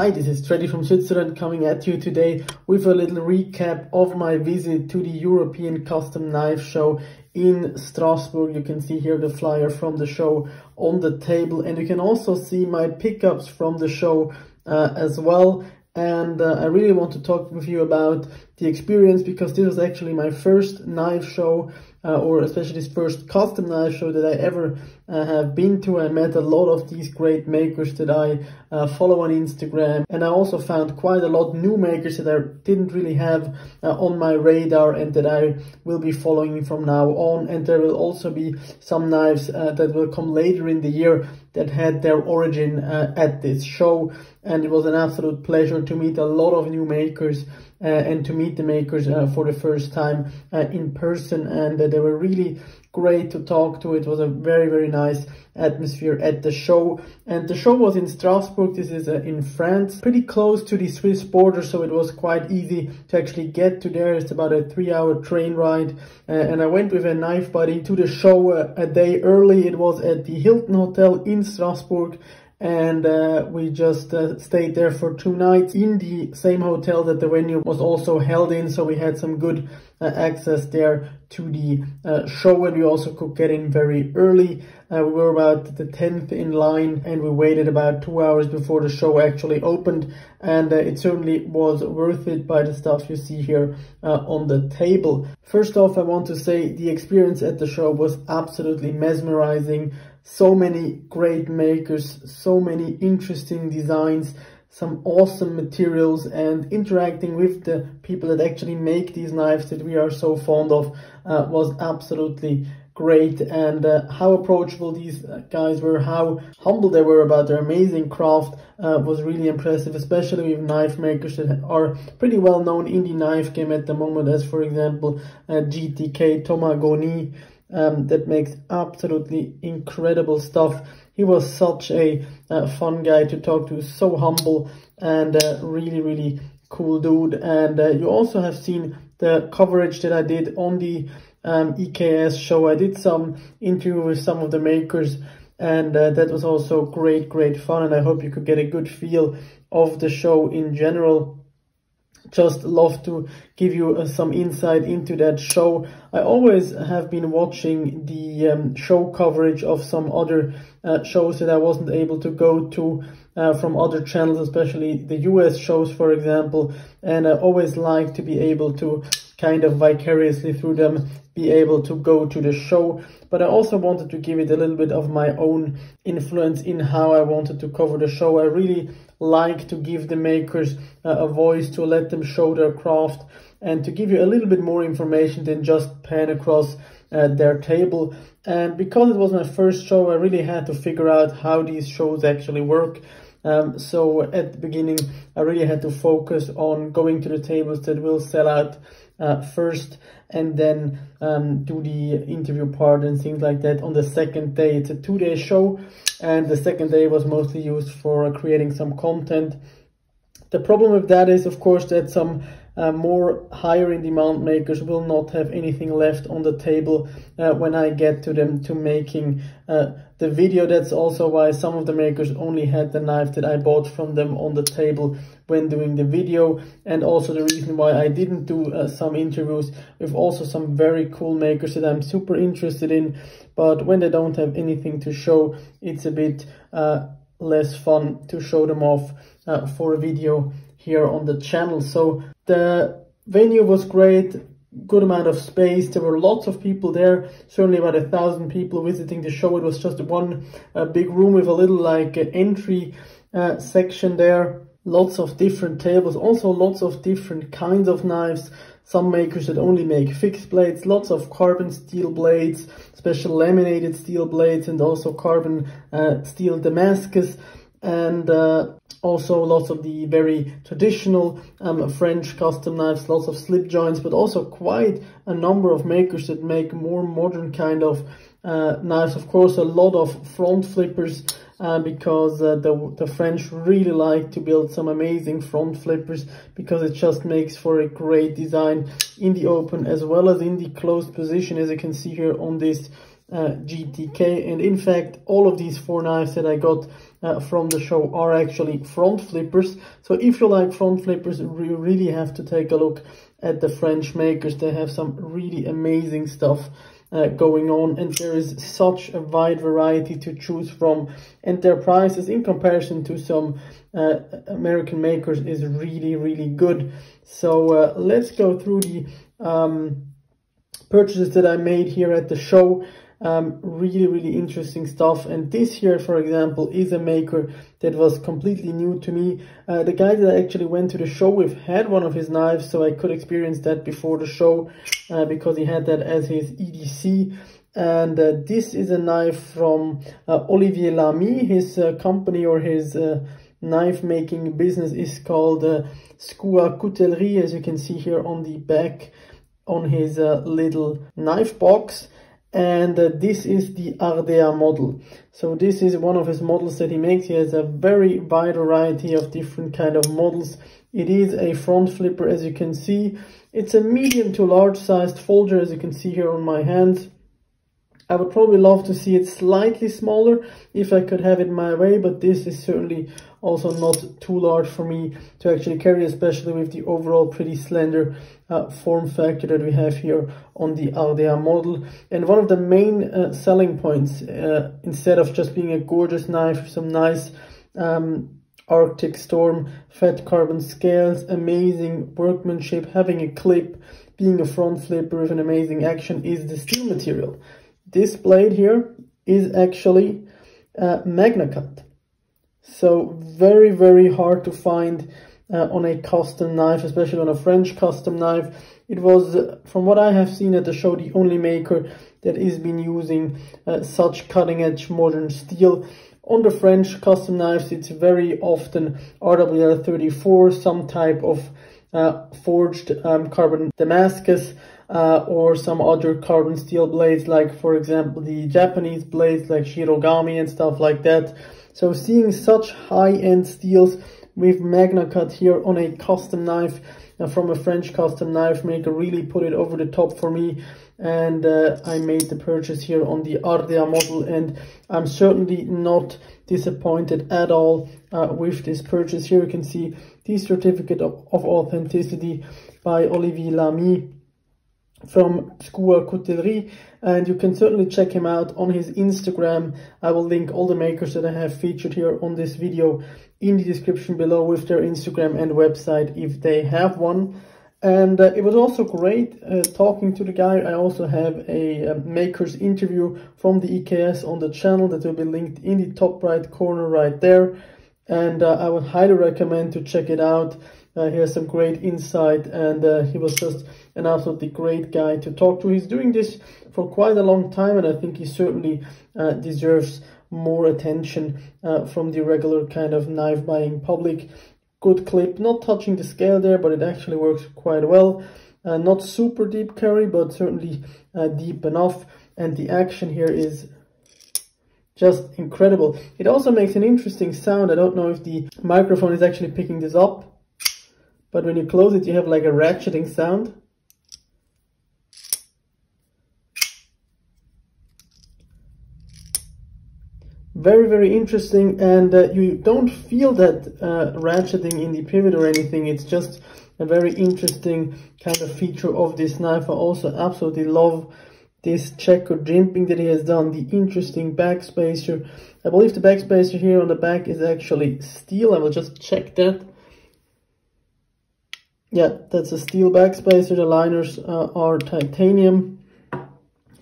Hi, this is Freddy from Switzerland coming at you today with a little recap of my visit to the European Custom Knife Show in Strasbourg. You can see here the flyer from the show on the table, and you can also see my pickups from the show as well. And I really want to talk with you about the experience, because this was actually my first knife show, or especially this first custom knife show that I ever have been to. I met a lot of these great makers that I follow on Instagram, and I also found quite a lot new makers that I didn't really have on my radar and that I will be following from now on. And there will also be some knives that will come later in the year that had their origin at this show. And it was an absolute pleasure to meet a lot of new makers and to meet the makers for the first time in person, and they were really great to talk to. It was a very nice atmosphere at the show, and the show was in Strasbourg. This is in France, pretty close to the Swiss border, so it was quite easy to actually get to there. It's about a 3-hour train ride, and I went with a knife buddy to the show a day early. It was at the Hilton Hotel in Strasbourg, and we just stayed there for 2 nights in the same hotel that the venue was also held in, so we had some good access there to the show, and we also could get in very early. We were about the 10th in line, and we waited about 2 hours before the show actually opened, and it certainly was worth it by the stuff you see here on the table. First off, I want to say the experience at the show was absolutely mesmerizing. So many great makers, so many interesting designs, some awesome materials, and interacting with the people that actually make these knives that we are so fond of was absolutely great. And how approachable these guys were, how humble they were about their amazing craft was really impressive, especially with knife makers that are pretty well known in the knife game at the moment, as for example GTK, Thomas Gony, that makes absolutely incredible stuff. He was such a fun guy to talk to, so humble, and really cool dude. And you also have seen the coverage that I did on the EKS show. I did some interview with some of the makers, and that was also great fun, and I hope you could get a good feel of the show in general. Just love to give you some insight into that show. I always have been watching the show coverage of some other shows that I wasn't able to go to from other channels, especially the US shows, for example, and I always like to be able to kind of vicariously through them be able to go to the show. But I also wanted to give it a little bit of my own influence in how I wanted to cover the show. I really like to give the makers a voice, to let them show their craft, and to give you a little bit more information than just pan across their table. And because it was my first show, I really had to figure out how these shows actually work. So at the beginning, I really had to focus on going to the tables that will sell out first, and then do the interview part and things like that on the second day. It's a 2-day show, and the second day was mostly used for creating some content. The problem with that is, of course, that some more higher in demand makers will not have anything left on the table when I get to them to making the video. That's also why some of the makers only had the knife that I bought from them on the table when doing the video, and also the reason why I didn't do some interviews with also some very cool makers that I'm super interested in. But when they don't have anything to show, it's a bit less fun to show them off for a video here on the channel. So the venue was great, good amount of space. There were lots of people there, certainly about 1,000 people visiting the show. It was just one big room with a little like entry section there. Lots of different tables, also lots of different kinds of knives. Some makers that only make fixed blades, lots of carbon steel blades, special laminated steel blades, and also carbon steel Damascus, and also lots of the very traditional French custom knives, lots of slip joints, but also quite a number of makers that make more modern kind of knives. Of course, a lot of front flippers, because the French really like to build some amazing front flippers, because it just makes for a great design in the open as well as in the closed position, as you can see here on this GTK, and in fact all of these four knives that I got from the show are actually front flippers. So if you like front flippers, you really have to take a look at the French makers. They have some really amazing stuff going on, and there is such a wide variety to choose from, and their prices in comparison to some American makers is really, really good. So let's go through the purchases that I made here at the show. Really, really interesting stuff. And this here, for example, is a maker that was completely new to me. The guy that I actually went to the show with had one of his knives, so I could experience that before the show because he had that as his EDC. And this is a knife from Olivier Lamy. His company or his knife making business is called SKUA Coutellerie, as you can see here on the back on his little knife box. And this is the Ardea model. So this is one of his models that he makes. He has a very wide variety of different kind of models. It is a front flipper, as you can see. It's a medium to large sized folger, as you can see here on my hands. I would probably love to see it slightly smaller if I could have it my way, but this is certainly also not too large for me to actually carry, especially with the overall pretty slender form factor that we have here on the Ardea model. And one of the main selling points, instead of just being a gorgeous knife with some nice Arctic Storm, fat carbon scales, amazing workmanship, having a clip, being a front flipper with an amazing action, is the steel material. This blade here is actually MagnaCut. So very, very hard to find on a custom knife, especially on a French custom knife. It was, from what I have seen at the show, the only maker that has been using such cutting-edge modern steel. On the French custom knives, it's very often RWL34, some type of forged carbon Damascus, or some other carbon steel blades, like for example the Japanese blades like Shirogami and stuff like that. So seeing such high-end steels with MagnaCut here on a custom knife from a French custom knife maker really put it over the top for me, and I made the purchase here on the Ardea model, and I'm certainly not disappointed at all with this purchase. Here you can see the certificate of authenticity by Olivier Lamy from SKUA Coutellerie, and you can certainly check him out on his Instagram. I will link all the makers that I have featured here on this video in the description below with their Instagram and website if they have one. And it was also great talking to the guy. I also have a maker's interview from the EKS on the channel that will be linked in the top right corner right there, and I would highly recommend to check it out. He has some great insight, and he was just an absolutely great guy to talk to. He's doing this for quite a long time, and I think he certainly deserves more attention from the regular kind of knife buying public. Good clip, not touching the scale there, but it actually works quite well. Not super deep carry, but certainly deep enough, and the action here is just incredible. It also makes an interesting sound. I don't know if the microphone is actually picking this up, but when you close it, you have like a ratcheting sound. Very, very interesting, and you don't feel that ratcheting in the pivot or anything. It's just a very interesting kind of feature of this knife. I also absolutely love this checker jimping that he has done, the interesting backspacer. I believe the backspacer here on the back is actually steel. I will just check that. Yeah, that's a steel backspacer. The liners are titanium,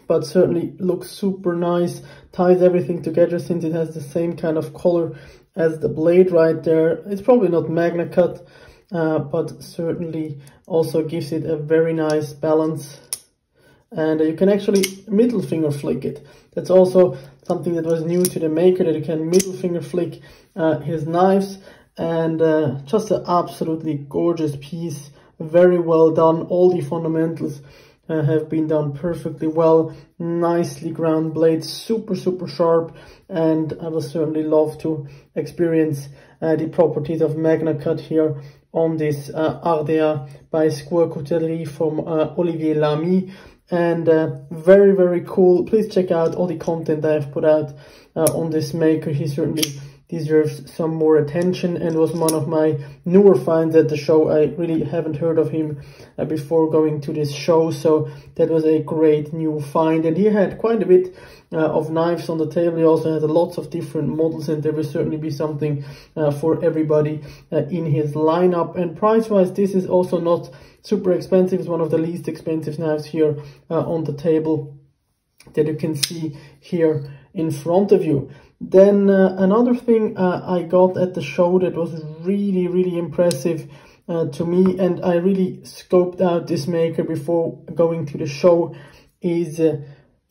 but certainly looks super nice. Ties everything together since it has the same kind of color as the blade right there. It's probably not MagnaCut, but certainly also gives it a very nice balance. And you can actually middle finger flick it. That's also something that was new to the maker, that you can middle finger flick his knives. And just an absolutely gorgeous piece, very well done. All the fundamentals have been done perfectly well, nicely ground blade, super, super sharp, and I will certainly love to experience the properties of MagnaCut here on this Ardea by SKUA Coutellerie from Olivier Lamy. and very, very cool. Please check out all the content I have put out on this maker. He certainly deserves some more attention and was one of my newer finds at the show. I really haven't heard of him before going to this show, so that was a great new find. And he had quite a bit of knives on the table. He also had lots of different models, and there will certainly be something for everybody in his lineup. And price-wise, this is also not super expensive. It's one of the least expensive knives here on the table that you can see here in front of you. Then another thing I got at the show that was really, really impressive to me, and I really scoped out this maker before going to the show, is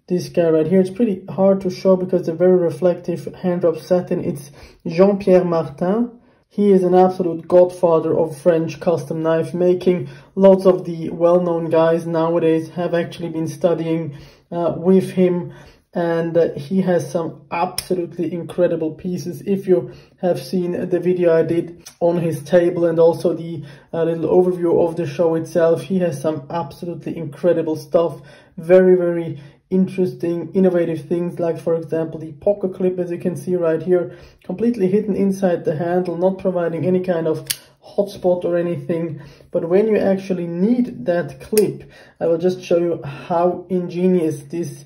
this guy right here. It's pretty hard to show because the very reflective hand rub satin. It's Jean-Pierre Martin. He is an absolute godfather of French custom knife making. Lots of the well-known guys nowadays have actually been studying with him. And he has some absolutely incredible pieces. If you have seen the video I did on his table and also the little overview of the show itself, he has some absolutely incredible stuff. Very, very interesting, innovative things, like for example the pocket clip, as you can see right here, completely hidden inside the handle, not providing any kind of hotspot or anything. But when you actually need that clip, I will just show you how ingenious this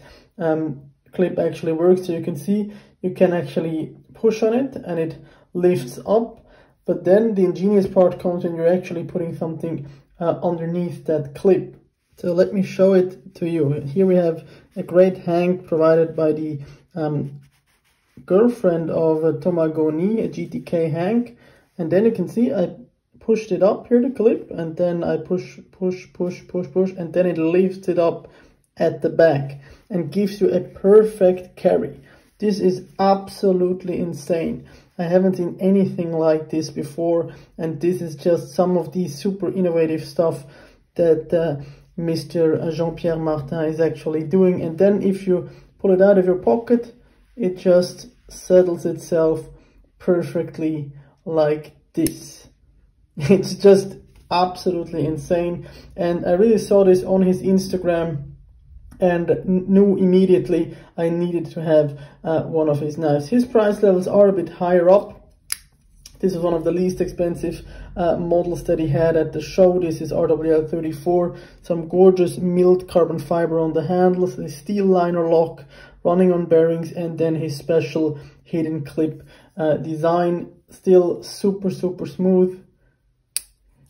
clip actually works. So you can see you can actually push on it and it lifts up, but then the ingenious part comes when you're actually putting something underneath that clip. So let me show it to you. Here we have a great hang provided by the girlfriend of Thomas Gony, a GTK hang, and then you can see I pushed it up here, the clip, and then I push, and then it lifts it up at the back and gives you a perfect carry. This is absolutely insane. I haven't seen anything like this before, and this is just some of the super innovative stuff that Mr. Jean-Pierre Martin is actually doing. And then if you pull it out of your pocket, it just settles itself perfectly like this. It's just absolutely insane. And I really saw this on his Instagram and knew immediately I needed to have one of his knives. His price levels are a bit higher up. This is one of the least expensive models that he had at the show. This is RWL34, some gorgeous milled carbon fiber on the handles, the steel liner lock running on bearings, and then his special hidden clip design. Still super, super smooth.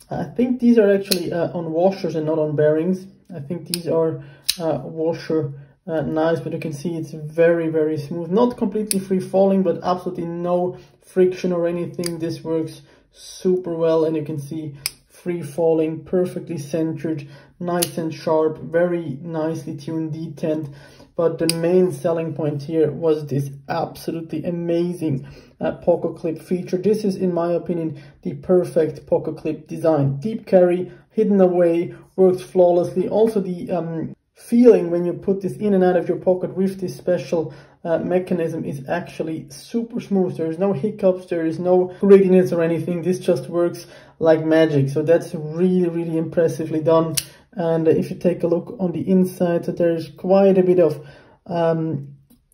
I think these are actually on washers and not on bearings. I think these are washer knives, but you can see it's very, very smooth. Not completely free falling, but absolutely no friction or anything. This works super well, and you can see free falling, perfectly centered, nice and sharp, very nicely tuned detent. But the main selling point here was this absolutely amazing pocket clip feature. This is, in my opinion, the perfect pocket clip design. Deep carry, hidden away, works flawlessly. Also the feeling when you put this in and out of your pocket with this special mechanism is actually super smooth. There is no hiccups, there is no grittiness or anything. This just works like magic. So that's really, really impressively done. And if you take a look on the inside, so there's quite a bit of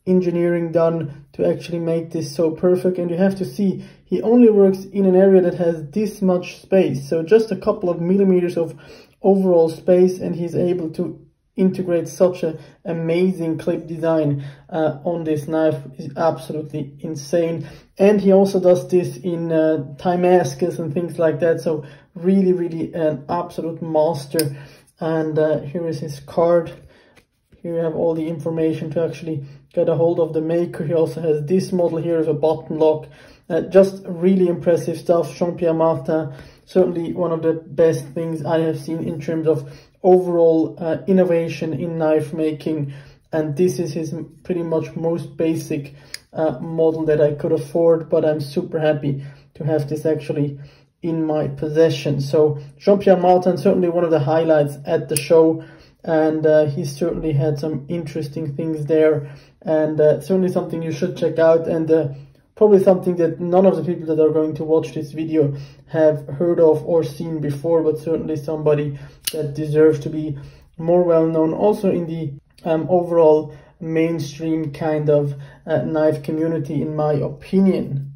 engineering done to actually make this so perfect. And you have to see, he only works in an area that has this much space, so just a couple of millimeters of overall space, and he's able to integrate such an amazing clip design on this knife. Is absolutely insane. And he also does this in Damascus and things like that, so really, really an absolute master. And here is his card. Here you have all the information to actually get a hold of the maker. He also has this model here as a button lock. Just really impressive stuff. Jean-Pierre Martin, certainly one of the best things I have seen in terms of overall innovation in knife making. And this is his pretty much most basic model that I could afford, but I'm super happy to have this actually in my possession. So Jean-Pierre Martin, certainly one of the highlights at the show. And he certainly had some interesting things there, and certainly something you should check out, and probably something that none of the people that are going to watch this video have heard of or seen before, but certainly somebody that deserves to be more well-known also in the overall mainstream kind of knife community, in my opinion.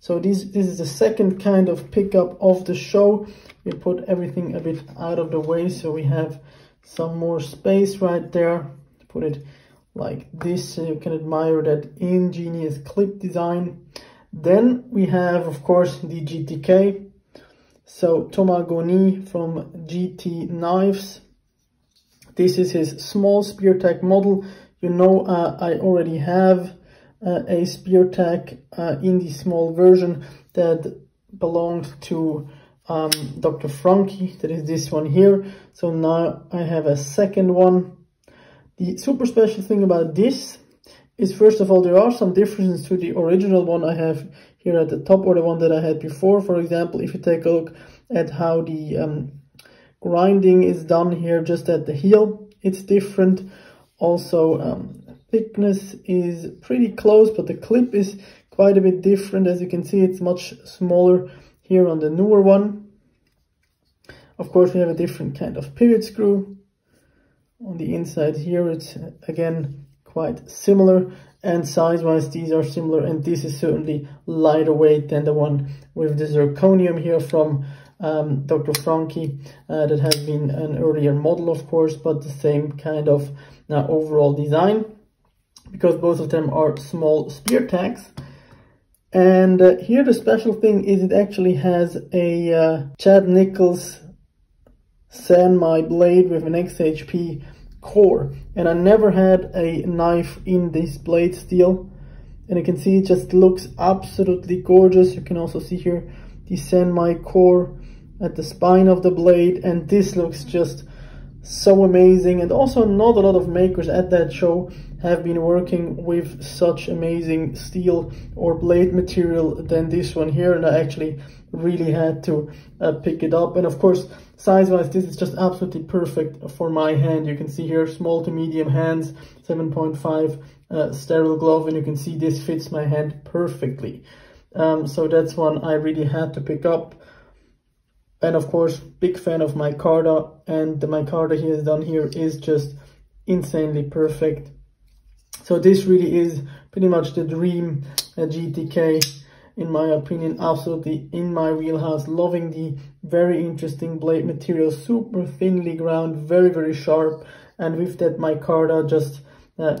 So this is the second kind of pickup of the show. We put everything a bit out of the way so we have some more space right there. Put it like this so you can admire that ingenious clip design. Then we have, of course, the GTK. So Thomas Gony from GT Knives. This is his small SpearTech model. You know, I already have a SpearTech in the small version that belonged to Dr. Frankie. That is this one here. So now I have a second one. The super special thing about this is, first of all, there are some differences to the original one I have here at the top, or the one that I had before. For example, if you take a look at how the grinding is done here, just at the heel, it's different. Also, thickness is pretty close, but the clip is quite a bit different. As you can see, it's much smaller here on the newer one. Of course, we have a different kind of pivot screw. On the inside here, it's again quite similar, and size-wise these are similar, and this is certainly lighter weight than the one with the zirconium here from Dr. Frankie. That has been an earlier model, of course, but the same kind of overall design, because both of them are small SpearTechs. And here the special thing is it actually has a Chad Nichols San Mai blade with an XHP core, and I never had a knife in this blade steel, and you can see it just looks absolutely gorgeous. You can also see here the San Mai core at the spine of the blade, and this looks just so amazing. And also, not a lot of makers at that show have been working with such amazing steel or blade material than this one here, and I actually really had to pick it up. And of course, size-wise, this is just absolutely perfect for my hand. You can see here, small to medium hands, 7.5 sterile glove, and you can see this fits my hand perfectly. So that's one I really had to pick up. And of course, big fan of micarta, and the micarta he has done here is just insanely perfect. So this really is pretty much the dream GTK, in my opinion, absolutely in my wheelhouse. Loving the very interesting blade material, super thinly ground, very, very sharp, and with that micarta just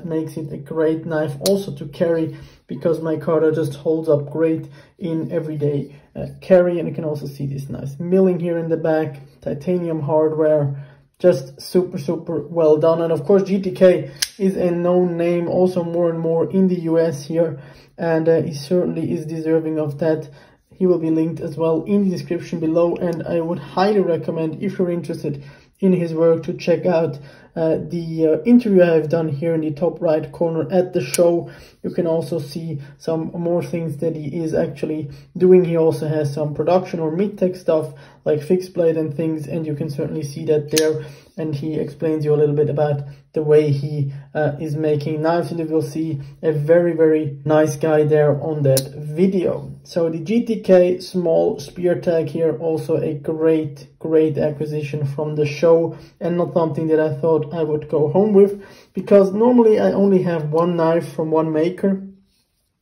makes it a great knife also to carry, because micarta just holds up great in everyday carry. And you can also see this nice milling here in the back, titanium hardware, just super, super well done. And of course, GTK is a known name also more and more in the US here, and he certainly is deserving of that. He will be linked as well in the description below, and I would highly recommend, if you're interested in his work, to check out the interview I have done here in the top right corner at the show. You can also see some more things that he is actually doing. He also has some production or mid-tech stuff like fixed blade and things, and you can certainly see that there. And he explains you a little bit about the way he is making knives, and you will see a very, very nice guy there on that video. So the GTK small SpearTech here, also a great, great acquisition from the show, and not something that I thought I would go home with, because normally I only have one knife from one maker,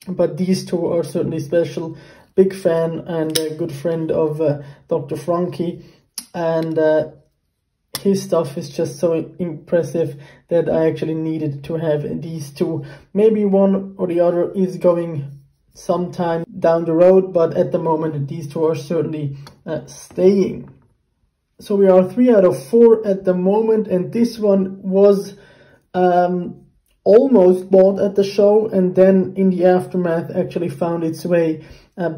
but these two are certainly special. Big fan and a good friend of Dr. Frankie, and his stuff is just so impressive that I actually needed to have these two. Maybe one or the other is going sometime down the road, but at the moment these two are certainly staying. So we are 3 out of 4 at the moment, and this one was almost bought at the show, and then in the aftermath actually found its way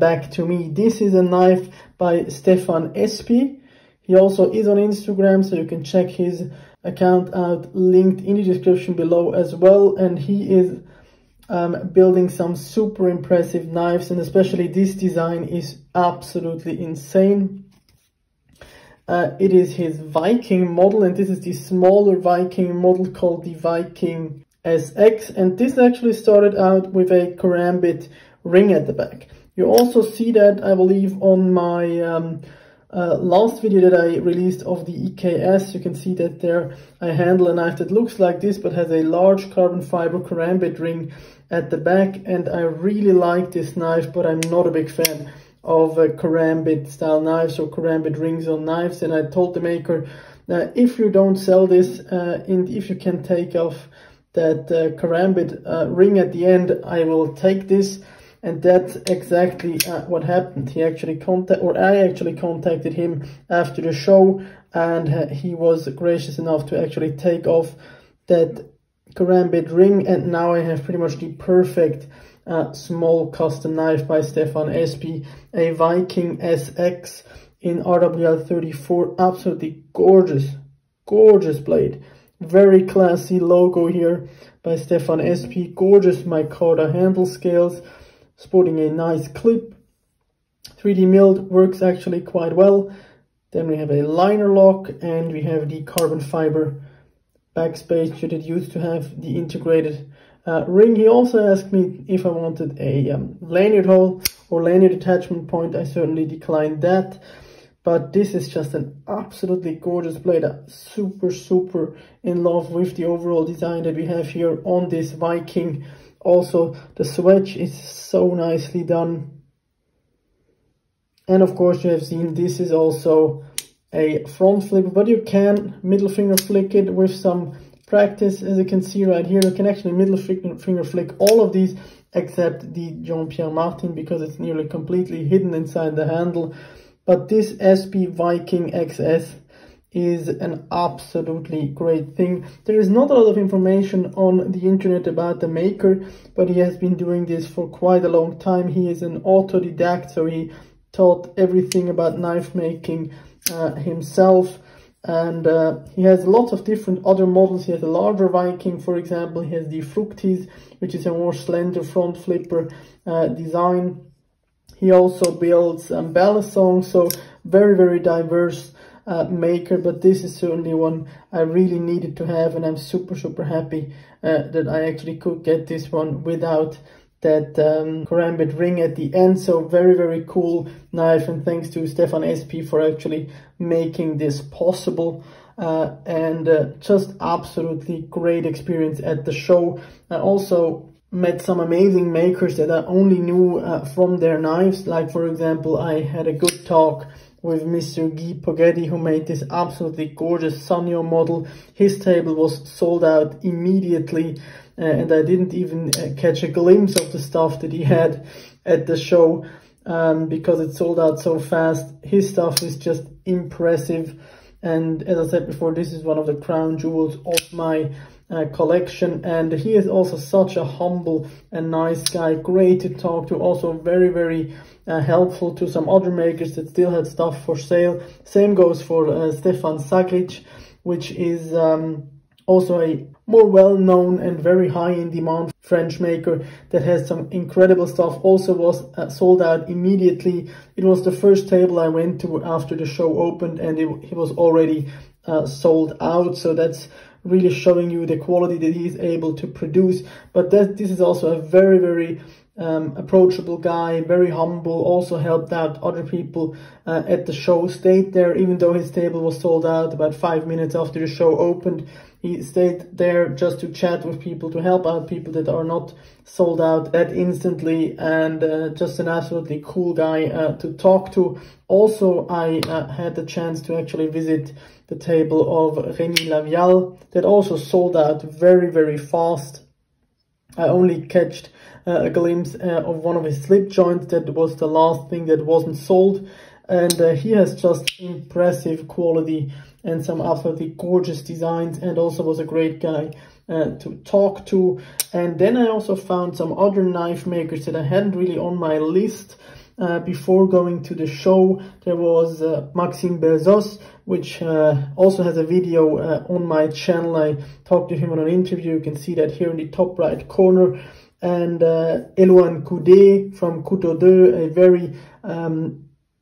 back to me. This is a knife by Stefan Espi. He also is on Instagram, so you can check his account out, linked in the description below as well. And he is building some super impressive knives, and especially this design is absolutely insane. It is his Viking model, and this is the smaller Viking model called the Viking SX. And this actually started out with a karambit ring at the back. You also see that, I believe, on my last video that I released of the EKS, you can see that there I handle a knife that looks like this but has a large carbon fiber karambit ring at the back, and I really like this knife, but I'm not a big fan of karambit style knives or karambit rings on knives. And I told the maker, if you don't sell this and if you can take off that karambit ring at the end, I will take this. And that's exactly what happened. He actually I actually contacted him after the show, and he was gracious enough to actually take off that karambit ring, and now I have pretty much the perfect small custom knife by Stefan Espi, a Viking SX in RWL34. Absolutely gorgeous, gorgeous blade. Very classy logo here by Stefan Espi. Gorgeous micarta handle scales, sporting a nice clip, 3D milled, works actually quite well. Then we have a liner lock, and we have the carbon fiber backspace that it used to have the integrated ring. He also asked me if I wanted a lanyard hole or lanyard attachment point. I certainly declined that, but this is just an absolutely gorgeous blade. I'm super, super in love with the overall design that we have here on this Viking. Also, the swedge is so nicely done. And of course, you have seen this is also a front flip, but you can middle finger flick it with some practice. As you can see right here, you can actually middle finger flick all of these except the Jean-Pierre Martin, because it's nearly completely hidden inside the handle. But this SP Viking XS is an absolutely great thing. There is not a lot of information on the internet about the maker, but he has been doing this for quite a long time. He is an autodidact, so he taught everything about knife making himself, and he has lots of different other models. He has a larger Viking, for example. He has the Fructis, which is a more slender front flipper design. He also builds balisong, so very, very diverse maker, but this is certainly one I really needed to have, and I'm super, super happy that I actually could get this one without that karambit ring at the end. So very, very cool knife, and thanks to Stefan Espi for actually making this possible. Just absolutely great experience at the show. I also met some amazing makers that I only knew from their knives. Like, for example, I had a good talk with Mr. Guy Poggetti, who made this absolutely gorgeous Sanyo model. His table was sold out immediately, and I didn't even catch a glimpse of the stuff that he had at the show because it sold out so fast. His stuff is just impressive, and as I said before, this is one of the crown jewels of my collection. And he is also such a humble and nice guy, great to talk to, also very, very helpful to some other makers that still had stuff for sale. Same goes for Stefan Sagric, which is also a more well-known and very high in demand French maker that has some incredible stuff. Also was sold out immediately. It was the first table I went to after the show opened, and it was already sold out, so that's really showing you the quality that he's able to produce. But this is also a very, very approachable guy, very humble, also helped out other people at the show, stayed there even though his table was sold out about 5 minutes after the show opened. He stayed there just to chat with people, to help out people that are not sold out that instantly, and just an absolutely cool guy to talk to. Also, I had the chance to actually visit the table of Rémi Lavialle that also sold out very, very fast. I only catched a glimpse of one of his slip joints. That was the last thing that wasn't sold, and he has just impressive quality and some absolutely gorgeous designs, and also was a great guy to talk to. And then I also found some other knife makers that I hadn't really on my list before going to the show. There was Maxime Belzos, which also has a video on my channel. I talked to him on an interview. You can see that here in the top right corner. And Elwan Coudet from Couteau Deux, a very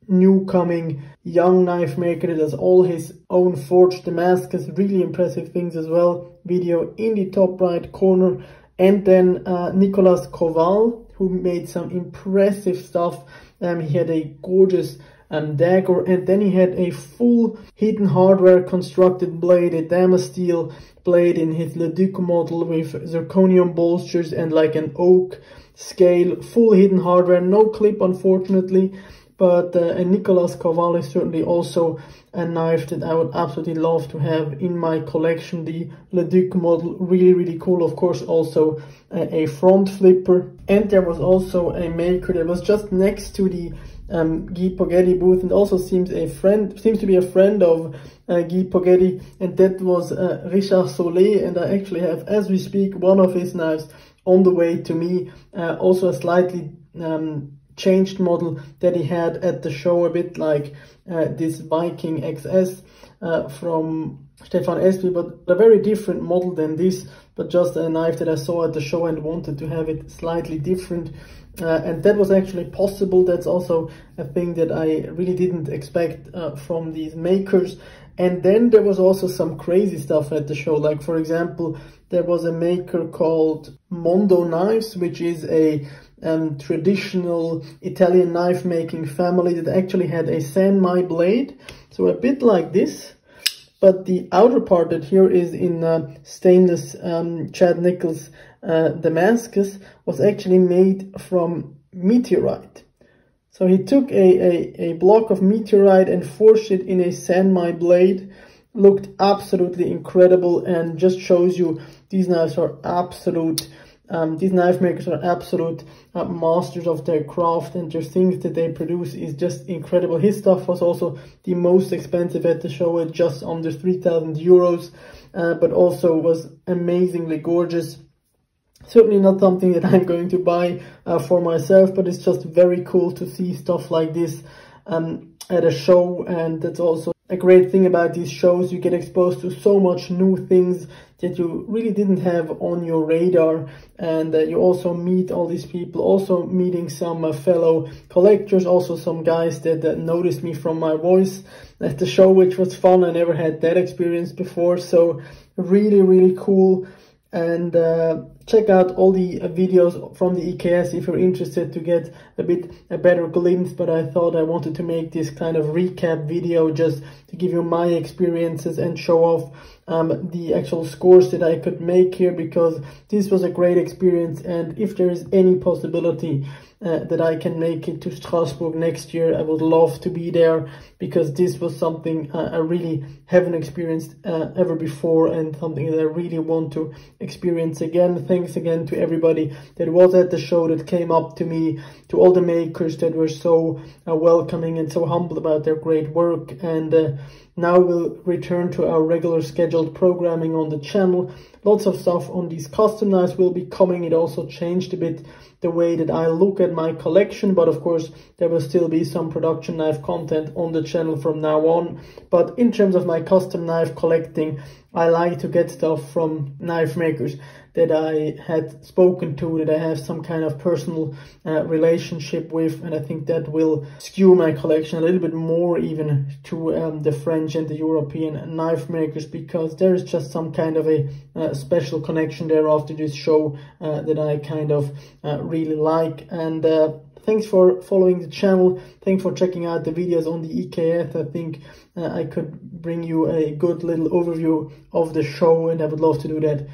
new coming young knife maker that does all his own forged Damascus, really impressive things as well. Video in the top right corner. And then Nicolas Koval, who made some impressive stuff. He had a gorgeous and dagger, and then he had a full hidden hardware constructed blade, a Damasteel blade in his Le Duc model with zirconium bolsters and like an oak scale, full hidden hardware, no clip unfortunately. But and Nicolas Koval is certainly also a knife that I would absolutely love to have in my collection. The Le Duc model, really, really cool. Of course, also a front flipper. And there was also a maker that was just next to the Guy Poggetti booth, and also seems to be a friend of Guy Poggetti, and that was Richard Soler. And I actually have, as we speak, one of his knives on the way to me. Also a slightly changed model that he had at the show, a bit like this Viking XS from Stefan Espi, but a very different model than this, but just a knife that I saw at the show and wanted to have it slightly different, and that was actually possible. That's also a thing that I really didn't expect from these makers. And then there was also some crazy stuff at the show, like for example there was a maker called Mondo Knives, which is a traditional Italian knife making family, that actually had a San Mai blade, so a bit like this, but the outer part that here is in stainless Chad Nichols Damascus was actually made from meteorite. So he took a block of meteorite and forged it in a San Mai blade. Looked absolutely incredible, and just shows you these knives are absolute. These knife makers are absolute masters of their craft, and the things that they produce is just incredible. His stuff was also the most expensive at the show at just under 3,000 euros, but also was amazingly gorgeous. Certainly not something that I'm going to buy for myself, but it's just very cool to see stuff like this at a show. And that's also a great thing about these shows, you get exposed to so much new things that you really didn't have on your radar, and you also meet all these people, also meeting some fellow collectors, also some guys that noticed me from my voice at the show, which was fun. I never had that experience before, so really, really cool. And check out all the videos from the EKS if you're interested to get a better glimpse, but I thought I wanted to make this kind of recap video just to give you my experiences and show off the actual scores that I could make here, because this was a great experience. And if there is any possibility that I can make it to Strasbourg next year, I would love to be there, because this was something I really haven't experienced ever before, and something that I really want to experience again. Thanks again to everybody that was at the show, that came up to me, to all the makers that were so welcoming and so humble about their great work. And now we'll return to our regular scheduled programming on the channel. Lots of stuff on these custom knives will be coming. It also changed a bit the way that I look at my collection, but of course there will still be some production knife content on the channel from now on. But in terms of my custom knife collecting, I like to get stuff from knife makers that I had spoken to, that I have some kind of personal relationship with, and I think that will skew my collection a little bit more even to the French and the European knife makers, because there is just some kind of a special connection there after this show that I kind of really like. And thanks for following the channel, thanks for checking out the videos on the EKS. I think I could bring you a good little overview of the show, and I would love to do that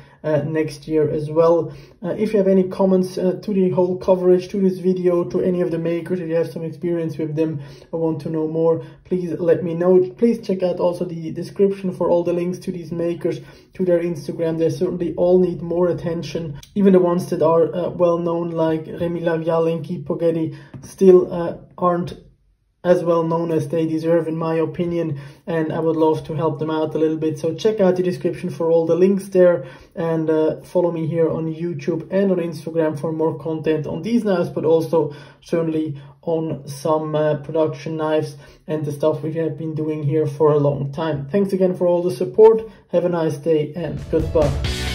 next year as well. If you have any comments to the whole coverage, to this video, to any of the makers, if you have some experience with them or want to know more, please let me know. Please check out also the description for all the links to these makers, to their Instagram. They certainly all need more attention. Even the ones that are well known, like Rémi Lavialle and Guy Poggetti, still aren't as well known as they deserve, in my opinion, and I would love to help them out a little bit. So check out the description for all the links there, and follow me here on YouTube and on Instagram for more content on these knives, but also certainly on some production knives and the stuff we have been doing here for a long time. Thanks again for all the support. Have a nice day and goodbye.